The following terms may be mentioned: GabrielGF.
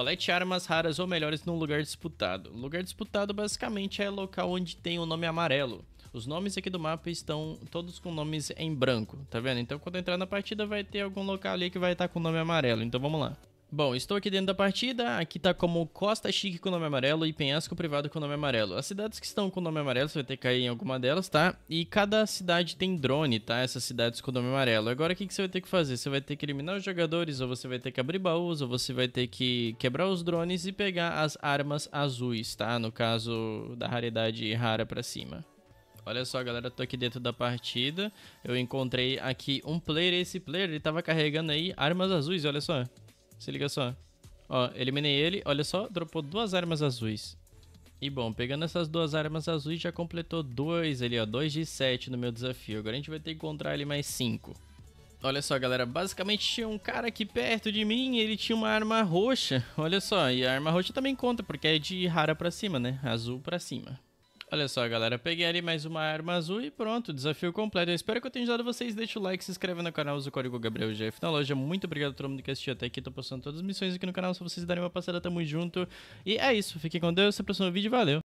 Colete armas raras ou melhores num lugar disputado. Lugar disputado basicamente é local onde tem o nome amarelo. Os nomes aqui do mapa estão todos com nomes em branco, tá vendo? Então quando eu entrar na partida vai ter algum local ali que vai estar com nome amarelo, então vamos lá. Bom, estou aqui dentro da partida, aqui tá como Costa Chique com nome amarelo e Penhasco Privado com nome amarelo. As cidades que estão com nome amarelo, você vai ter que cair em alguma delas, tá? E cada cidade tem drone, tá? Essas cidades com nome amarelo. Agora o que você vai ter que fazer? Você vai ter que eliminar os jogadores, ou você vai ter que abrir baús, ou você vai ter que quebrar os drones e pegar as armas azuis, tá? No caso da raridade rara pra cima. Olha só, galera, eu tô aqui dentro da partida. Eu encontrei aqui um player, esse player, ele tava carregando aí armas azuis, olha só. Se liga só. Ó, eliminei ele. Olha só, dropou 2 armas azuis. E bom, pegando essas 2 armas azuis, já completou 2 ali, ó. 2 de 7 no meu desafio. Agora a gente vai ter que encontrar ali mais 5. Olha só, galera. Basicamente tinha um cara aqui perto de mim e ele tinha uma arma roxa. Olha só, e a arma roxa também conta, porque é de rara pra cima, né? Azul pra cima. Olha só, galera, peguei ali mais uma arma azul e pronto, desafio completo. Eu espero que eu tenha ajudado vocês, deixa o like, se inscreve no canal, usa o código GabrielGF na loja. Muito obrigado a todo mundo que assistiu até aqui, tô postando todas as missões aqui no canal, se vocês darem uma passada, tamo junto. E é isso, fiquem com Deus, até o próximo vídeo, valeu!